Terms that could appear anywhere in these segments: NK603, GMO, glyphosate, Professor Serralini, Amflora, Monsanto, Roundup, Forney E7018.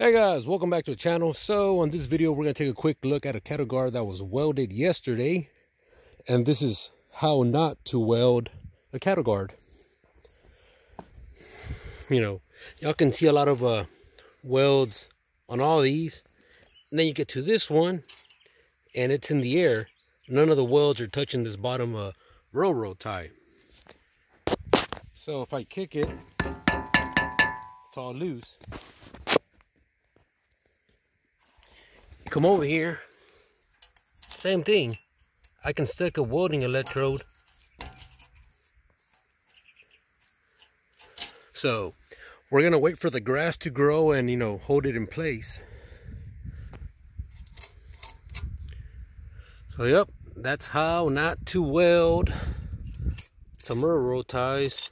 Hey guys, welcome back to the channel. So on this video we're going to take a quick look at a cattle guard that was welded yesterday, and this is how not to weld a cattle guard. You know, y'all can see a lot of welds on all these, and then you get to this one and it's in the air. None of the welds are touching this bottom railroad tie. So if I kick it, it's all loose. Come over here, same thing. I can stick a welding electrode. So we're gonna wait for the grass to grow and, you know, hold it in place. So yep, that's how not to weld some railroad ties.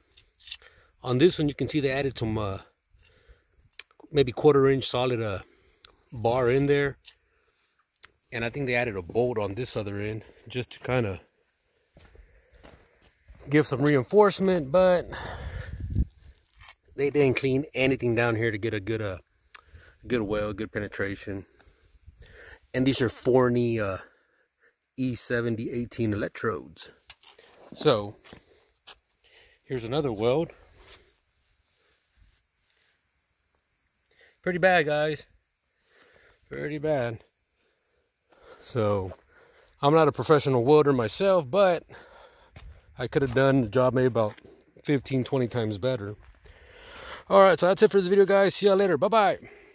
On this one you can see they added some maybe 1/4 inch solid bar in there. And I think they added a bolt on this other end just to kind of give some reinforcement, but they didn't clean anything down here to get a good weld, good penetration. And these are Forney E7018 electrodes. So here's another weld. Pretty bad, guys. Pretty bad. So, I'm not a professional welder myself, but I could have done the job maybe about 15, 20 times better. All right, so that's it for this video, guys. See y'all later. Bye-bye.